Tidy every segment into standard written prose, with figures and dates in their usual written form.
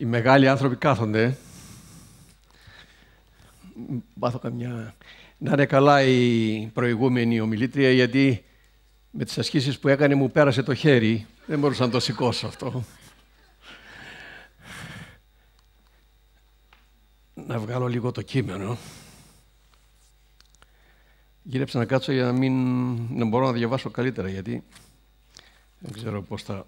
Οι μεγάλοι άνθρωποι κάθονται. Πάθω καμιά... Να είναι καλά η προηγούμενη ομιλήτρια, γιατί με τις ασκήσεις που έκανε μου πέρασε το χέρι. Δεν μπορούσα να το σηκώσω αυτό. Να βγάλω λίγο το κείμενο. Γύρεψα να κάτσω για να μπορώ να διαβάσω καλύτερα, γιατί δεν ξέρω πώς θα...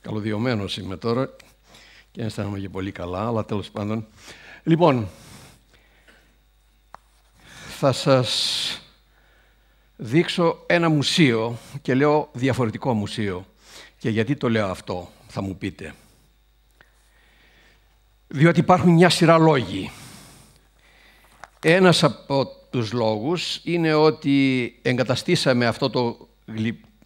Καλωδιωμένος είμαι τώρα και αισθάνομαι και πολύ καλά, αλλά τέλος πάντων. Λοιπόν, θα σας δείξω ένα μουσείο και λέω διαφορετικό μουσείο. Και γιατί το λέω αυτό, θα μου πείτε. Διότι υπάρχουν μια σειρά λόγοι. Ένας από τους λόγους είναι ότι εγκαταστήσαμε αυτό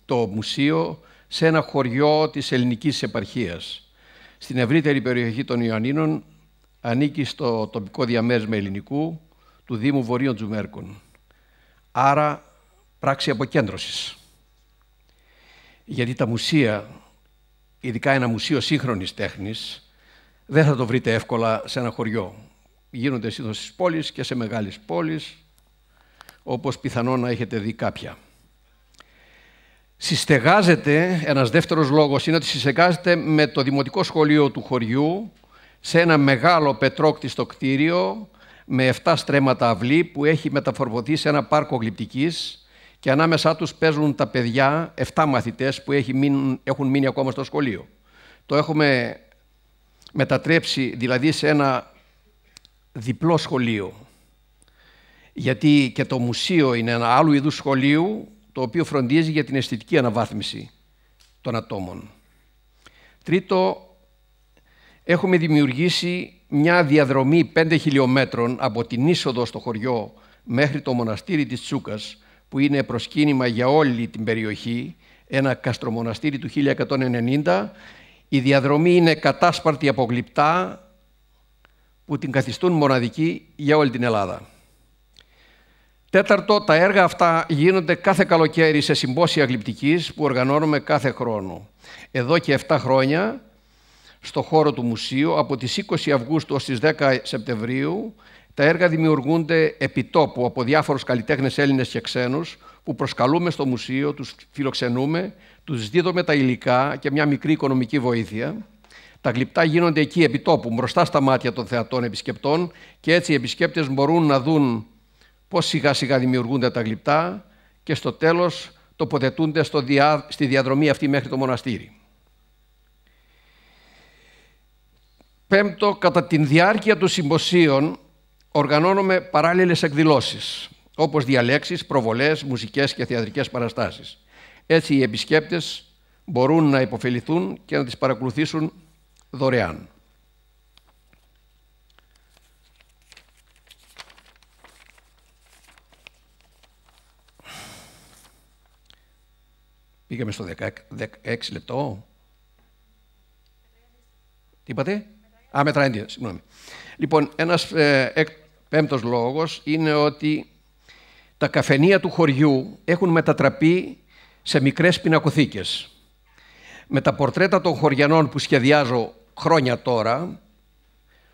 το μουσείο σε ένα χωριό της ελληνικής επαρχίας. Στην ευρύτερη περιοχή των Ιωαννίνων ανήκει στο τοπικό διαμέρισμα ελληνικού του Δήμου Βορείων Τζουμέρκων. Άρα, πράξη αποκέντρωσης. Γιατί τα μουσεία, ειδικά ένα μουσείο σύγχρονης τέχνης, δεν θα το βρείτε εύκολα σε ένα χωριό. Γίνονται συνήθως στις πόλεις και σε μεγάλες πόλεις, όπως πιθανόν να έχετε δει κάποια. Συστεγάζεται, ένας δεύτερος λόγος είναι ότι συστεγάζεται με το δημοτικό σχολείο του χωριού σε ένα μεγάλο πετρόκτιστο κτίριο με 7 στρέμματα αυλή που έχει μεταφορμωθεί σε ένα πάρκο γλυπτικής και ανάμεσά τους παίζουν τα παιδιά, 7 μαθητές που έχουν μείνει ακόμα στο σχολείο. Το έχουμε μετατρέψει δηλαδή σε ένα διπλό σχολείο, γιατί και το μουσείο είναι ένα άλλο είδους σχολείου το οποίο φροντίζει για την αισθητική αναβάθμιση των ατόμων. Τρίτο, έχουμε δημιουργήσει μια διαδρομή 5 χιλιόμετρων από την είσοδο στο χωριό μέχρι το μοναστήρι της Τσούκας, που είναι προσκύνημα για όλη την περιοχή, ένα καστρομοναστήρι του 1190. Η διαδρομή είναι κατάσπαρτη από γλυπτά που την καθιστούν μοναδική για όλη την Ελλάδα. Τέταρτο, τα έργα αυτά γίνονται κάθε καλοκαίρι σε συμπόσια γλυπτικής που οργανώνουμε κάθε χρόνο. Εδώ και 7 χρόνια, στο χώρο του μουσείου, από τις 20 Αυγούστου ως τις 10 Σεπτεμβρίου, τα έργα δημιουργούνται επιτόπου από διάφορους καλλιτέχνες Έλληνες και ξένους που προσκαλούμε στο μουσείο, τους φιλοξενούμε, τους δίδουμε τα υλικά και μια μικρή οικονομική βοήθεια. Τα γλυπτά γίνονται εκεί επιτόπου, μπροστά στα μάτια των θεατών επισκεπτών, και έτσι οι επισκέπτες μπορούν να δουν πώς σιγά-σιγά δημιουργούνται τα γλυπτά και στο τέλος τοποθετούνται στη διαδρομή αυτή μέχρι το μοναστήρι. Πέμπτο, κατά τη διάρκεια των συμποσίων οργανώνουμε παράλληλες εκδηλώσεις, όπως διαλέξεις, προβολές, μουσικές και θεατρικές παραστάσεις. Έτσι οι επισκέπτες μπορούν να υποφεληθούν και να τις παρακολουθήσουν δωρεάν. Πήγαμε στο 16 λεπτό. Τι είπατε? Α, μετραέντια, συγγνώμη. Λοιπόν, ένας πέμπτος λόγος είναι ότι τα καφενεία του χωριού έχουν μετατραπεί σε μικρές πινακοθήκες. Με τα πορτρέτα των χωριανών που σχεδιάζω χρόνια τώρα,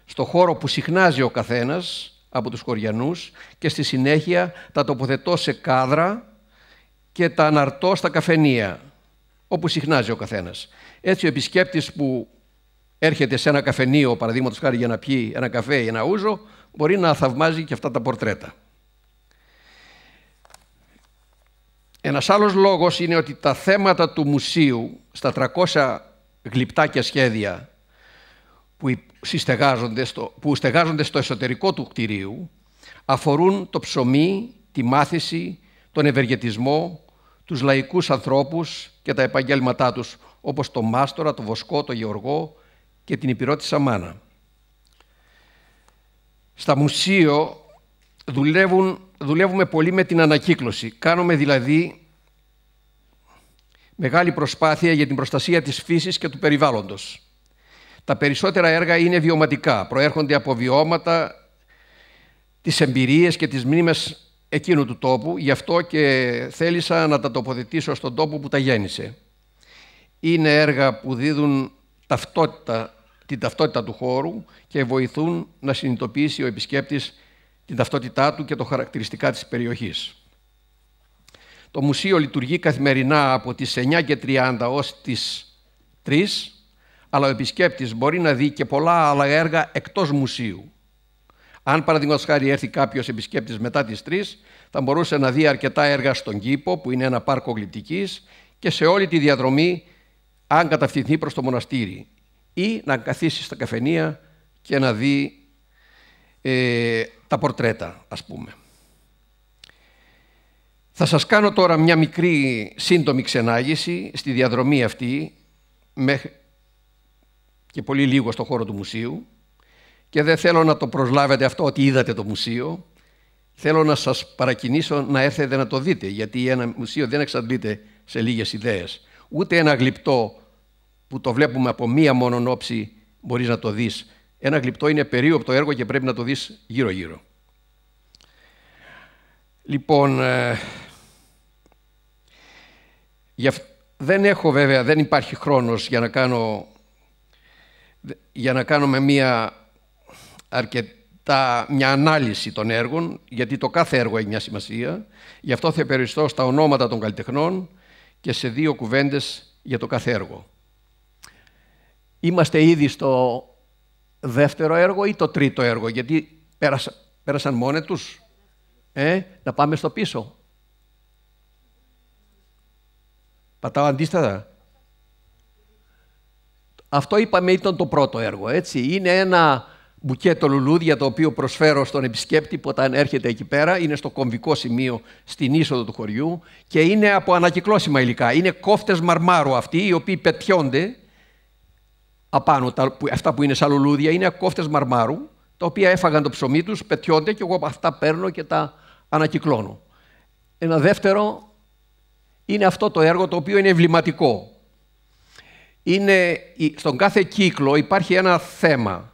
στο χώρο που συχνάζει ο καθένας από τους χωριανούς και στη συνέχεια τα τοποθετώ σε κάδρα και τα αναρτώ στα καφενεία, όπου συχνάζει ο καθένας. Έτσι ο επισκέπτης που έρχεται σε ένα καφενείο, παραδείγματος χάρη για να πιει ένα καφέ ή ένα ούζο, μπορεί να θαυμάζει και αυτά τα πορτρέτα. Ένας άλλος λόγος είναι ότι τα θέματα του μουσείου, στα 300 γλυπτά και σχέδια που στεγάζονται στο εσωτερικό του κτηρίου, αφορούν το ψωμί, τη μάθηση, τον ευεργετισμό, τους λαϊκούς ανθρώπους και τα επαγγέλματά τους, όπως το μάστορα, το βοσκό, το γεωργό και την υπηρώτισσα μάνα. Στα μουσείο δουλεύουμε πολύ με την ανακύκλωση. Κάνουμε δηλαδή μεγάλη προσπάθεια για την προστασία της φύσης και του περιβάλλοντος. Τα περισσότερα έργα είναι βιωματικά, προέρχονται από βιώματα τις εμπειρίες και τις μνήμες εκείνου του τόπου, γι' αυτό και θέλησα να τα τοποθετήσω στον τόπο που τα γέννησε. Είναι έργα που δίδουν την ταυτότητα του χώρου και βοηθούν να συνειδητοποιήσει ο επισκέπτης την ταυτότητά του και το χαρακτηριστικά της περιοχής. Το μουσείο λειτουργεί καθημερινά από τις 9:30 ως τις 3, αλλά ο επισκέπτης μπορεί να δει και πολλά άλλα έργα εκτός μουσείου. Αν παραδείγματος χάρη έρθει κάποιος επισκέπτης μετά τις 3, θα μπορούσε να δει αρκετά έργα στον κήπο, που είναι ένα πάρκο γλυπτικής, και σε όλη τη διαδρομή, αν κατευθυνθεί προς το μοναστήρι, ή να καθίσει στα καφενεία και να δει τα πορτρέτα, ας πούμε. Θα σας κάνω τώρα μια μικρή σύντομη ξενάγηση στη διαδρομή αυτή, και πολύ λίγο στο χώρο του μουσείου, και δεν θέλω να το προσλάβετε αυτό ότι είδατε το μουσείο. Θέλω να σας παρακινήσω να έρθετε να το δείτε, γιατί ένα μουσείο δεν εξαντλείται σε λίγες ιδέες. Ούτε ένα γλυπτό που το βλέπουμε από μία μόνον όψη μπορείς να το δεις. Ένα γλυπτό είναι περίοπτο έργο και πρέπει να το δεις γύρω-γύρω. Λοιπόν, δεν υπάρχει χρόνος για να κάνω με μια ανάλυση των έργων, γιατί το κάθε έργο έχει μια σημασία. Γι' αυτό θα περιοριστώ στα ονόματα των καλλιτεχνών και σε δύο κουβέντες για το κάθε έργο. Είμαστε ήδη στο δεύτερο έργο ή το τρίτο έργο, γιατί πέρασαν μόνοι τους. Να πάμε στο πίσω. Πατάω αντίστατα. Αυτό είπαμε ήταν το πρώτο έργο, έτσι. Είναι ένα μπουκέτο λουλούδια το οποίο προσφέρω στον επισκέπτη που όταν έρχεται εκεί πέρα. Είναι στο κομβικό σημείο στην είσοδο του χωριού και είναι από ανακυκλώσιμα υλικά. Είναι κόφτες μαρμάρου αυτοί οι οποίοι πετιώνται απάνω. Αυτά που είναι σαν λουλούδια είναι κόφτες μαρμάρου τα οποία έφαγαν το ψωμί τους, πετιώνται και εγώ αυτά παίρνω και τα ανακυκλώνω. Ένα δεύτερο είναι αυτό το έργο το οποίο είναι εμβληματικό. Είναι, στον κάθε κύκλο υπάρχει ένα θέμα.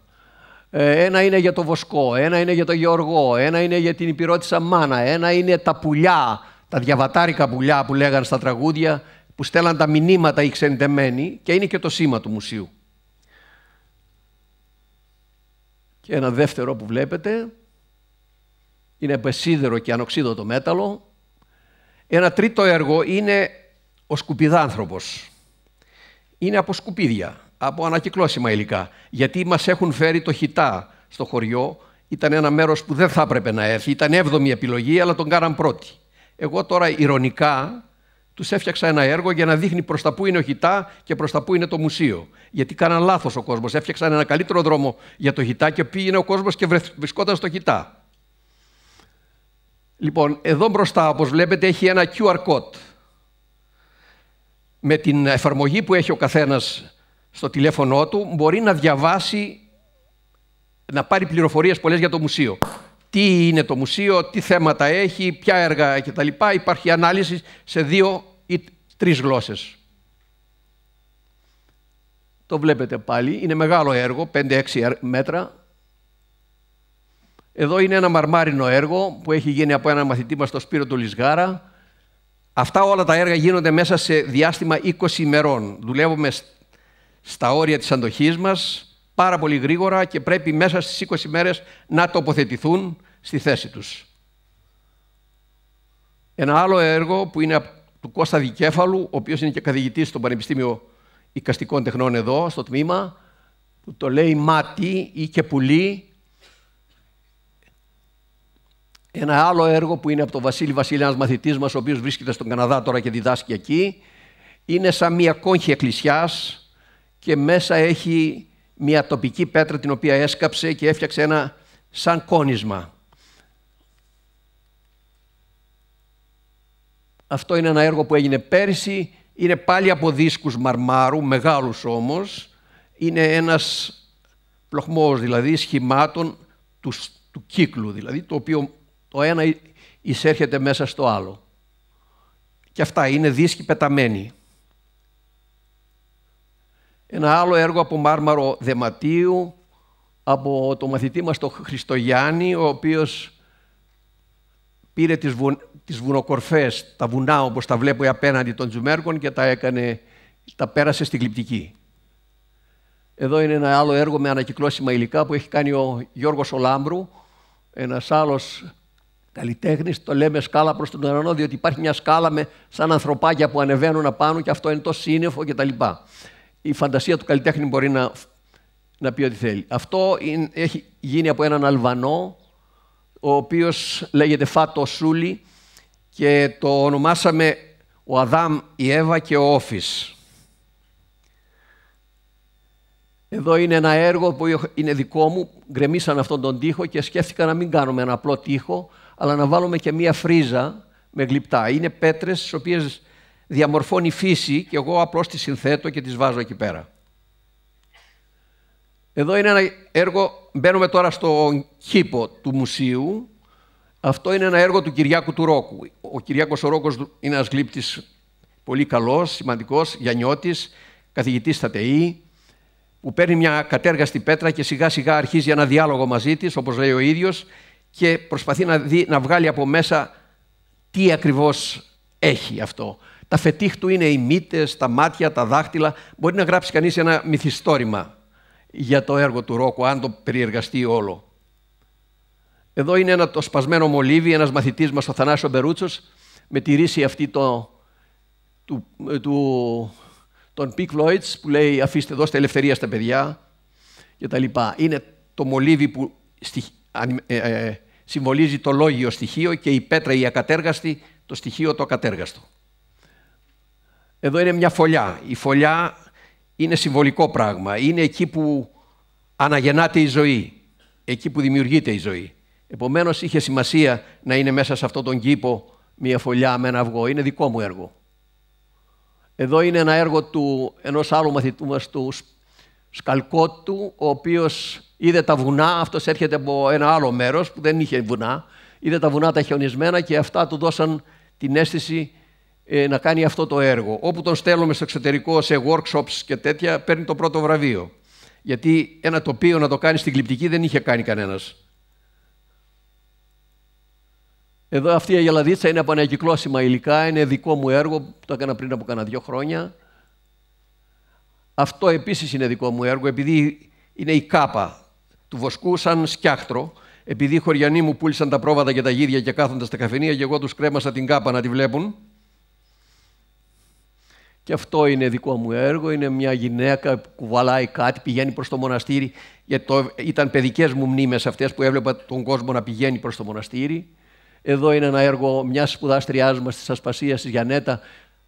Ένα είναι για το Βοσκό, ένα είναι για το Γεωργό, ένα είναι για την Υπηρώτισσα Μάνα, ένα είναι τα πουλιά, τα διαβατάρικα πουλιά που λέγαν στα τραγούδια, που στέλναν τα μηνύματα οι ξεντεμένοι, και είναι και το σήμα του μουσείου. Και ένα δεύτερο που βλέπετε, είναι από σίδερο και ανοξίδωτο μέταλλο. Ένα τρίτο έργο είναι ο σκουπιδάνθρωπος. Είναι από σκουπίδια, από ανακυκλώσιμα υλικά. Γιατί μας έχουν φέρει το χιτά στο χωριό. Ήταν ένα μέρος που δεν θα έπρεπε να έρθει. Ήταν 7η επιλογή, αλλά τον κάναν πρώτη. Εγώ τώρα ειρωνικά τους έφτιαξα ένα έργο για να δείχνει προς τα πού είναι ο χιτά και προς τα πού είναι το μουσείο. Γιατί κάναν λάθος ο κόσμος. Έφτιαξαν ένα καλύτερο δρόμο για το χιτά και πήγαινε ο κόσμος και βρισκόταν στο χιτά. Λοιπόν, εδώ μπροστά, όπως βλέπετε, έχει ένα QR code. Με την εφαρμογή που έχει ο καθένας στο τηλέφωνό του, μπορεί να διαβάσει, να πάρει πληροφορίες πολλές για το μουσείο. Τι είναι το μουσείο, τι θέματα έχει, ποια έργα κτλ. Υπάρχει ανάλυση σε 2 ή 3 γλώσσες. Το βλέπετε πάλι, είναι μεγάλο έργο, 5-6 μέτρα. Εδώ είναι ένα μαρμάρινο έργο που έχει γίνει από έναν μαθητή μας, τον Σπύρο του Λισγάρα. Αυτά όλα τα έργα γίνονται μέσα σε διάστημα 20 ημερών. Δουλεύουμε στα όρια της αντοχής μας πάρα πολύ γρήγορα και πρέπει μέσα στις 20 ημέρες να τοποθετηθούν στη θέση τους. Ένα άλλο έργο που είναι του Κώστα Δικέφαλου, ο οποίος είναι και καθηγητής στο Πανεπιστήμιο Οικαστικών Τεχνών εδώ, στο τμήμα, που το λέει «Μάτι» ή και «Πουλί». Ένα άλλο έργο που είναι από τον Βασίλη Βασίλη, ένας μαθητής μας, ο οποίος βρίσκεται στον Καναδά τώρα και διδάσκει εκεί. Είναι σαν μια κόγχη εκκλησιάς και μέσα έχει μια τοπική πέτρα την οποία έσκαψε και έφτιαξε ένα σαν κόνισμα. Αυτό είναι ένα έργο που έγινε πέρυσι. Είναι πάλι από δίσκους μαρμάρου, μεγάλους όμως. Είναι ένας πλοχμός δηλαδή σχημάτων του κύκλου, δηλαδή το οποίο το ένα εισέρχεται μέσα στο άλλο. Και αυτά είναι δίσκοι πεταμένοι. Ένα άλλο έργο από μάρμαρο δεματίου, από το μαθητή μας τον Χρυστογιάννη, ο οποίος πήρε τις βουνοκορφές, τα βουνά όπως τα βλέπω απέναντι των Τζουμέρκων και τα πέρασε στην Γλυπτική. Εδώ είναι ένα άλλο έργο με ανακυκλώσιμα υλικά που έχει κάνει ο Γιώργος Ολάμπρου, ένας άλλος καλλιτέχνης, το λέμε σκάλα προς τον ουρανό, διότι υπάρχει μια σκάλα με σαν ανθρωπάκια που ανεβαίνουν απάνω και αυτό είναι το σύννεφο κτλ. Η φαντασία του καλλιτέχνη μπορεί να πει ό,τι θέλει. Αυτό έχει γίνει από έναν Αλβανό, ο οποίος λέγεται Φάτο Σούλη και το ονομάσαμε ο Αδάμ, η Εύα και ο Όφης. Εδώ είναι ένα έργο που είναι δικό μου, γκρεμίσαν αυτόν τον τοίχο και σκέφτηκα να μην κάνουμε ένα απλό τοίχο, αλλά να βάλουμε και μία φρίζα με γλυπτά. Είναι πέτρες στις οποίες διαμορφώνει η φύση και εγώ απλώς τις συνθέτω και τις βάζω εκεί πέρα. Εδώ είναι ένα έργο, μπαίνουμε τώρα στον κήπο του μουσείου. Αυτό είναι ένα έργο του Κυριάκου του Ρόκου. Ο Κυριάκος Ρόκος είναι ένας γλύπτης πολύ καλός, σημαντικός, Γιαννιώτης, καθηγητής στα ΤΕΗ, που παίρνει μια κατέργαστη πέτρα και σιγά σιγά αρχίζει ένα διάλογο μαζί της, όπως λέει ο ίδιος, και προσπαθεί να βγάλει από μέσα τι ακριβώς έχει αυτό. Τα φετίχ του είναι οι μύτες, τα μάτια, τα δάχτυλα. Μπορεί να γράψει κανείς ένα μυθιστόρημα για το έργο του Ρόκου, αν το περιεργαστεί όλο. Εδώ είναι το σπασμένο μολύβι, ένας μαθητής μας, ο Θανάσιο Μπερούτσος, με τη ρίση αυτή των Pink Floyds, που λέει «Αφήστε, δώστε ελευθερία στα παιδιά» και τα λοιπά. Είναι το μολύβι που συμβολίζει το λόγιο στοιχείο και η πέτρα, η ακατέργαστη, το στοιχείο το ακατέργαστο. Εδώ είναι μια φωλιά. Η φωλιά είναι συμβολικό πράγμα. Είναι εκεί που αναγεννάται η ζωή, εκεί που δημιουργείται η ζωή. Επομένως, είχε σημασία να είναι μέσα σε αυτόν τον κήπο μια φωλιά με ένα αυγό. Είναι δικό μου έργο. Εδώ είναι ένα έργο ενός άλλου μαθητού μας, του Σκαλκότου, ο οποίος είδε τα βουνά, αυτός έρχεται από ένα άλλο μέρος που δεν είχε βουνά, είδε τα βουνά τα χιονισμένα και αυτά του δώσαν την αίσθηση να κάνει αυτό το έργο. Όπου τον στέλνουμε στο εξωτερικό σε workshops και τέτοια, παίρνει το πρώτο βραβείο. Γιατί ένα τοπίο να το κάνει στην Γλυπτική δεν είχε κάνει κανένας. Εδώ αυτή η αγελαδίτσα είναι από ανακυκλώσιμα υλικά, είναι δικό μου έργο, το έκανα πριν από κάνα 2 χρόνια. Αυτό επίσης είναι δικό μου έργο, επειδή είναι η κάπα του βοσκού σαν σκιάχτρο, επειδή οι χωριανοί μου πούλησαν τα πρόβατα και τα γίδια και κάθονταν στα καφενεία και εγώ τους κρέμασα την κάπα να τη βλέπουν. Και αυτό είναι δικό μου έργο, είναι μια γυναίκα που κουβαλάει κάτι, πηγαίνει προς το μοναστήρι, γιατί ήταν παιδικές μου μνήμες αυτές που έβλεπα τον κόσμο να πηγαίνει προς το μοναστήρι. Εδώ είναι ένα έργο μιας σπουδάστριάς μας της Ασπασίας, της Γιανέτα.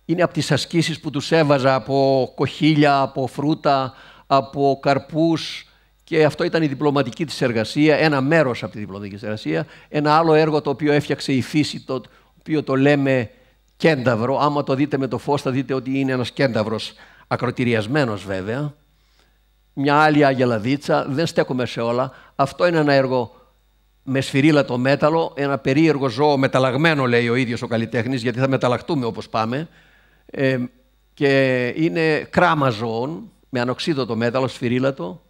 Είναι από τις ασκήσεις που τους έβαζα από κοχύλια, από φρούτα, από καρπούς και αυτό ήταν η διπλωματική της εργασία, ένα μέρος από τη διπλωματική της εργασία. Ένα άλλο έργο το οποίο έφτιαξε η φύση, το οποίο το λέμε κένταυρο. Άμα το δείτε με το φως θα δείτε ότι είναι ένας κένταυρος, ακροτηριασμένος βέβαια. Μια άλλη αγελαδίτσα, δεν στέκομαι σε όλα. Αυτό είναι ένα έργο με σφυρίλατο μέταλλο, ένα περίεργο ζώο μεταλλαγμένο, λέει ο ίδιος ο καλλιτέχνης, γιατί θα μεταλλαχτούμε όπως πάμε. Και είναι κράμα ζώων, με ανοξίδωτο μέταλλο, σφυρίλατο.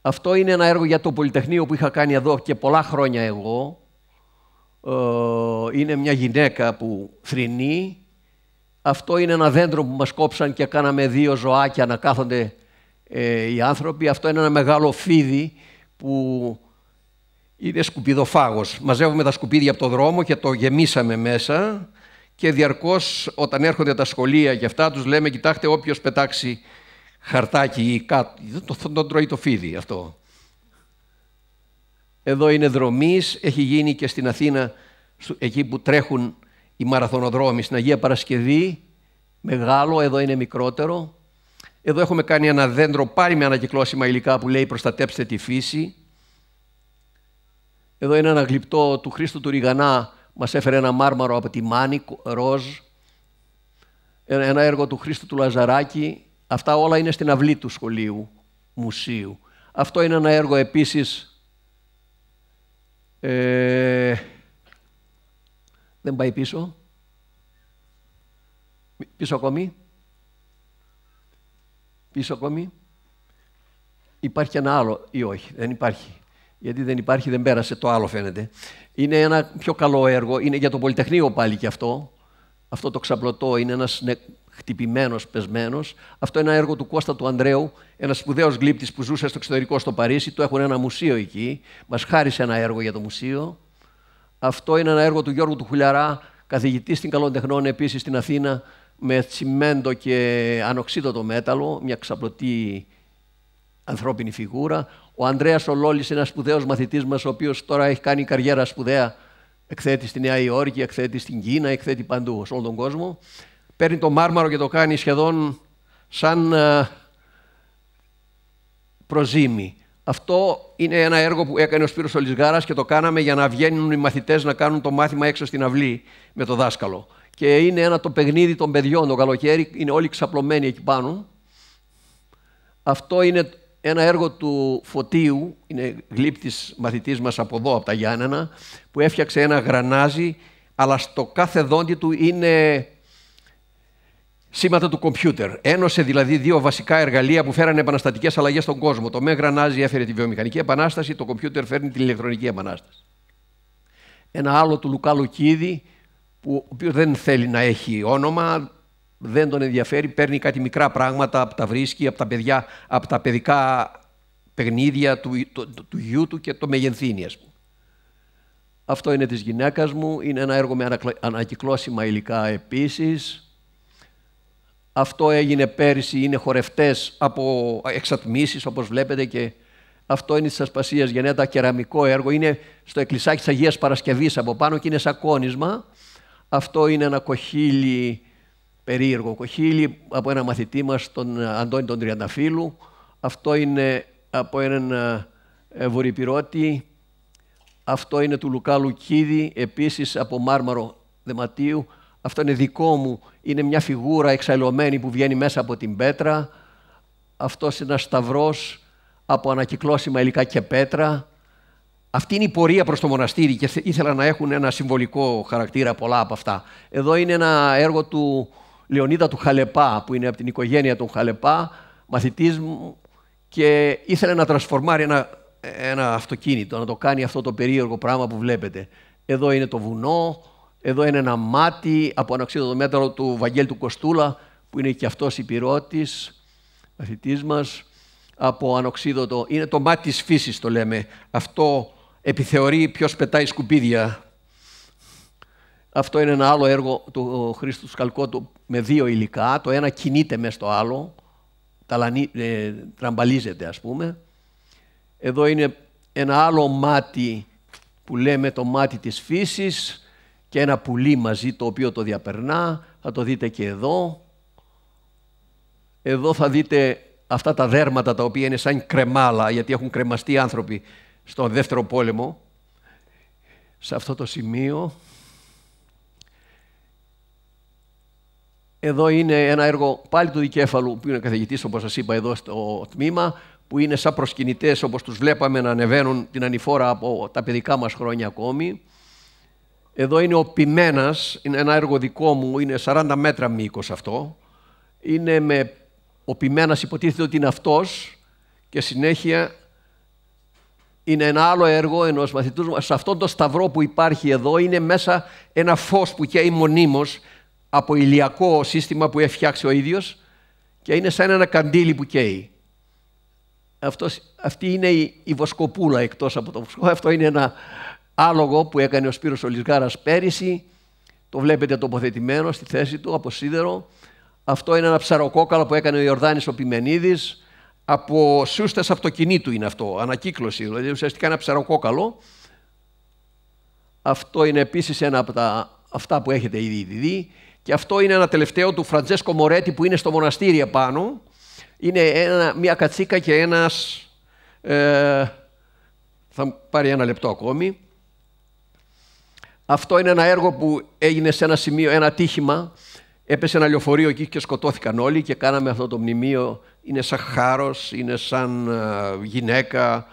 Αυτό είναι ένα έργο για το Πολυτεχνείο που είχα κάνει εδώ και πολλά χρόνια εγώ. Είναι μια γυναίκα που θρηνεί. Αυτό είναι ένα δέντρο που μας κόψαν και κάναμε 2 ζωάκια να κάθονται οι άνθρωποι. Αυτό είναι ένα μεγάλο φίδι που είναι σκουπιδοφάγος. Μαζεύουμε τα σκουπίδια από το δρόμο και το γεμίσαμε μέσα και διαρκώς όταν έρχονται τα σχολεία και αυτά τους λέμε «Κοιτάξτε, όποιος πετάξει χαρτάκι ή κάτω, τον τρώει το φίδι αυτό». Εδώ είναι δρομής, έχει γίνει και στην Αθήνα, εκεί που τρέχουν οι μαραθωνοδρόμοι, στην Αγία Παρασκευή, μεγάλο, εδώ είναι μικρότερο. Εδώ έχουμε κάνει ένα δέντρο πάλι με ανακυκλώσιμα υλικά που λέει «Προστατέψτε τη φύση». Εδώ είναι ένα γλυπτό του Χρήστου του Ριγανά, μας έφερε ένα μάρμαρο από τη Μάνη, ροζ. Ένα έργο του Χρήστου του Λαζαράκη. Αυτά όλα είναι στην αυλή του σχολείου, μουσείου. Αυτό είναι ένα έργο επίσης... Δεν πάει πίσω. Πίσω ακόμη. Πίσω ακόμη. Υπάρχει ένα άλλο ή όχι, δεν υπάρχει. Γιατί δεν υπάρχει, δεν πέρασε, το άλλο φαίνεται. Είναι ένα πιο καλό έργο, είναι για το Πολυτεχνείο πάλι κι αυτό. Αυτό το ξαπλωτό είναι ένας χτυπημένος, πεσμένος. Αυτό είναι ένα έργο του Κώστα του Ανδρέου, ένας σπουδαίος γλύπτης που ζούσε στο εξωτερικό στο Παρίσι. Το έχουν ένα μουσείο εκεί. Μας χάρισε ένα έργο για το μουσείο. Αυτό είναι ένα έργο του Γιώργου του Χουλιαρά, καθηγητής στην Καλών Τεχνών, επίσης στην Αθήνα, με τσιμέντο και ανοξίδωτο μέταλλο, μια ξαπλωτή ανθρώπινη φιγούρα. Ο Ανδρέας Ολόλης είναι ένας σπουδαίος μαθητής μας, ο οποίος τώρα έχει κάνει καριέρα σπουδαία. Εκθέτει στη Νέα Υόρκη, εκθέτει στην Κίνα, εκθέτει παντού, σε όλο τον κόσμο. Παίρνει το μάρμαρο και το κάνει σχεδόν σαν προζύμι. Αυτό είναι ένα έργο που έκανε ο Σπύρος ο Λισγάρας και το κάναμε για να βγαίνουν οι μαθητές να κάνουν το μάθημα έξω στην αυλή με το δάσκαλο. Και είναι ένα το παιχνίδι των παιδιών το καλοκαίρι, είναι όλοι ξαπλωμένοι εκεί πάνω. Αυτό είναι ένα έργο του Φωτίου, είναι γλύπτης μαθητής μας από εδώ, από τα Γιάννενα, που έφτιαξε ένα γρανάζι, αλλά στο κάθε δόντι του είναι σήματα του κομπιούτερ. Ένωσε δηλαδή δύο βασικά εργαλεία που φέρανε επαναστατικές αλλαγές στον κόσμο. Το με γρανάζι έφερε τη βιομηχανική επανάσταση, το κομπιούτερ φέρνει την ηλεκτρονική επανάσταση. Ένα άλλο του Λουκά Λουκίδη, ο οποίος δεν θέλει να έχει όνομα, δεν τον ενδιαφέρει, παίρνει κάτι μικρά πράγματα από τα βρίσκη, από τα παιδιά, από τα παιδικά παιχνίδια του γιού του και το μεγενθύνει, ας πούμε. Αυτό είναι της γυναίκας μου, είναι ένα έργο με ανακυκλώσιμα υλικά επίσης. Αυτό έγινε πέρυσι, είναι χορευτές από εξατμίσεις, όπως βλέπετε, και αυτό είναι της Ασπασίας Γιανέτα, κεραμικό έργο. Είναι στο εκκλησάκι της Αγίας Παρασκευής από πάνω και είναι σαν κόνισμα. Αυτό είναι ένα κοχύλι, περίεργο κοχύλι, από ένα μαθητή μας, τον Αντώνη τον Τριανταφίλου. Αυτό είναι από έναν βορειοπυρώτη. Αυτό είναι του Λουκά Λουκίδη, επίσης από μάρμαρο δεματίου. Αυτό είναι δικό μου, είναι μια φιγούρα εξαλωμένη που βγαίνει μέσα από την πέτρα. Αυτός είναι ένας σταυρός από ανακυκλώσιμα υλικά και πέτρα. Αυτή είναι η πορεία προς το μοναστήρι και ήθελα να έχουν ένα συμβολικό χαρακτήρα πολλά από αυτά. Εδώ είναι ένα έργο του Λεωνίδα του Χαλεπά, που είναι από την οικογένεια του Χαλεπά, μαθητής μου, και ήθελε να τρασφορμάρει ένα αυτοκίνητο, να το κάνει αυτό το περίεργο πράγμα που βλέπετε. Εδώ είναι το βουνό, εδώ είναι ένα μάτι από ανοξίδωτο μέταλλο του Βαγγέλη του Κοστούλα, που είναι και αυτός υπηρώτης, μαθητής μας, από ανοξίδωτο. Είναι το μάτι της φύσης, το λέμε. Αυτό επιθεωρεί ποιος πετάει σκουπίδια. Αυτό είναι ένα άλλο έργο του Χρήστου Σκαλκότου με δύο υλικά. Το ένα κινείται μες στο άλλο, τραμπαλίζεται, ας πούμε. Εδώ είναι ένα άλλο μάτι που λέμε το μάτι της φύσης και ένα πουλί μαζί το οποίο το διαπερνά. Θα το δείτε και εδώ. Εδώ θα δείτε αυτά τα δέρματα τα οποία είναι σαν κρεμάλα, γιατί έχουν κρεμαστεί άνθρωποι στον Δεύτερο Πόλεμο. Σε αυτό το σημείο. Εδώ είναι ένα έργο πάλι του Δικέφαλου, που είναι καθηγητής, όπως σας είπα, εδώ στο τμήμα, που είναι σαν προσκυνητές, όπως τους βλέπαμε να ανεβαίνουν την ανηφόρα από τα παιδικά μας χρόνια ακόμη. Εδώ είναι ο Πιμένας, είναι ένα έργο δικό μου, είναι 40 μέτρα μήκος αυτό. Είναι με... Ο Πιμένας υποτίθεται ότι είναι αυτός και συνέχεια... Είναι ένα άλλο έργο ενός μαθητούς μας. Σε αυτόν τον σταυρό που υπάρχει εδώ είναι μέσα ένα φως που καίει μονίμως από ηλιακό σύστημα που έχει φτιάξει ο ίδιος και είναι σαν ένα καντήλι που καίει. Αυτή είναι η βοσκοπούλα εκτός από το βοσκό. Αυτό είναι ένα άλογο που έκανε ο Σπύρος ο Λισγάρας πέρυσι. Το βλέπετε τοποθετημένο στη θέση του από σίδερο. Αυτό είναι ένα ψαροκόκαλο που έκανε ο Ιορδάνης ο Πιμενίδης. Από σούστες αυτοκινήτου είναι αυτό, ανακύκλωση, δηλαδή ουσιαστικά ένα ψαροκόκαλο. Αυτό είναι επίσης ένα από αυτά που έχετε ήδη δει. Και αυτό είναι ένα τελευταίο του Φραντσέσκο Μορέτι που είναι στο μοναστήρι επάνω. Είναι μια κατσίκα και ένας... θα πάρει ένα λεπτό ακόμη. Αυτό είναι ένα έργο που έγινε σε ένα σημείο, ένα τύχημα. Έπεσε ένα λεωφορείο εκεί και σκοτώθηκαν όλοι και κάναμε αυτό το μνημείο. Είναι σαν χάρος, είναι σαν γυναίκα,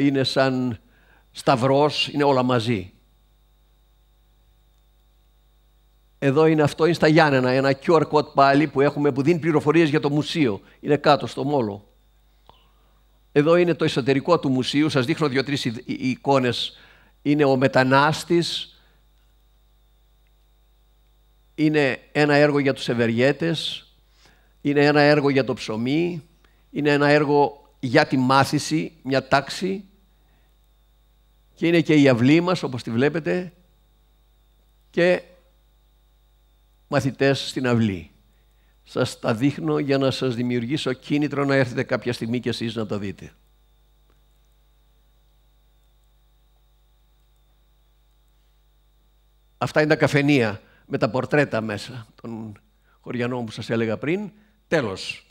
είναι σαν σταυρός, είναι όλα μαζί. Εδώ είναι αυτό, είναι στα Γιάννενα, ένα QR code πάλι που έχουμε που δίνει πληροφορίες για το μουσείο. Είναι κάτω στο μόλο. Εδώ είναι το εσωτερικό του μουσείου, σας δείχνω δύο-τρεις εικόνες είναι ο μετανάστης, είναι ένα έργο για τους ευεργέτες, είναι ένα έργο για το ψωμί, είναι ένα έργο για τη μάθηση, μια τάξη, και είναι και η αυλή μας, όπως τη βλέπετε, και μαθητές στην αυλή. Σας τα δείχνω για να σας δημιουργήσω κίνητρο να έρθετε κάποια στιγμή και εσείς να τα δείτε. Αυτά είναι τα καφενεία με τα πορτρέτα μέσα των χωριανών που σας έλεγα πριν. Τέλος.